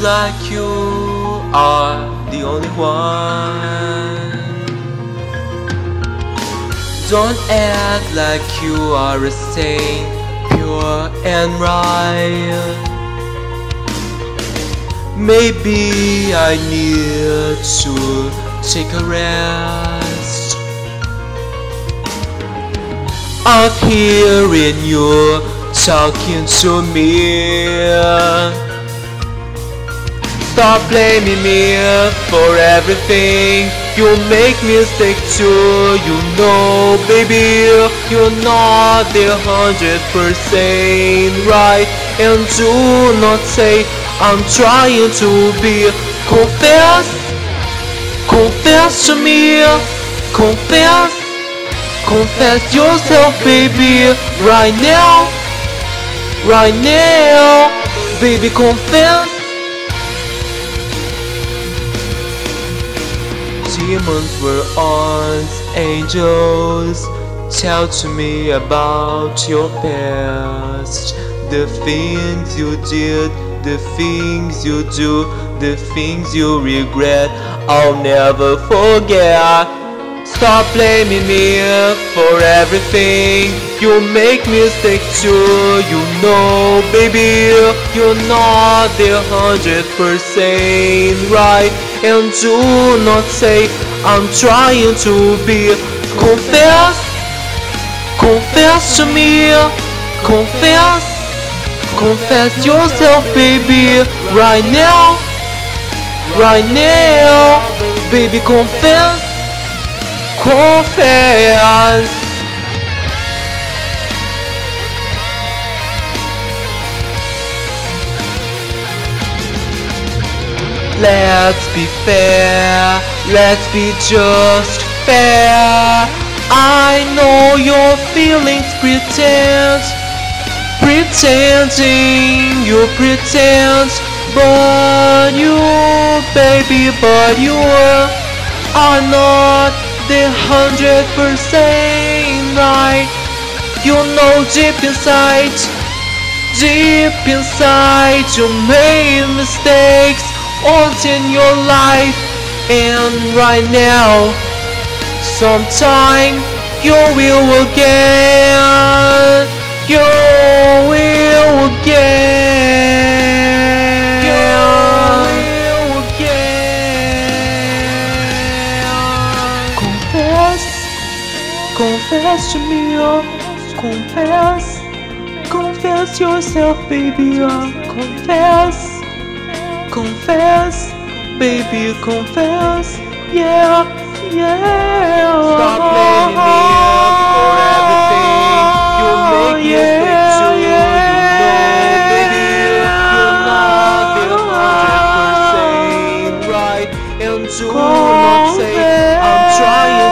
like you are the only one. Don't act like you are a saint, pure and right. Maybe I need to take a rest. I'm hearing you talking to me. Stop blaming me for everything. You make mistakes too, you know, baby. You're not 100% right. And do not say I'm trying to be. Confess, confess to me. Confess, confess yourself, baby. Right now, right now. Baby, confess. Demons were once angels. Tell to me about your past. The things you did, the things you do, the things you regret, I'll never forget. Stop blaming me for everything. You make mistakes too, you know, baby. You're not 100% right. And do not say I'm trying to be. Confess, confess to me. Confess, confess yourself, baby. Right now, right now. Baby, confess, confess. Let's be fair, let's be just fair. I know your feelings pretending you pretend, but you, baby, but you are not 100% right. You know deep inside, you made mistakes all in your life and right now. Sometime you will again. You will again. You will again. Confess, confess to me. Confess, confess yourself, baby. Confess. Confess, baby, confess, yeah, yeah. Stop blaming me for everything. You make mistakes too, you know, baby. You're not 100% right. And do not say I'm trying.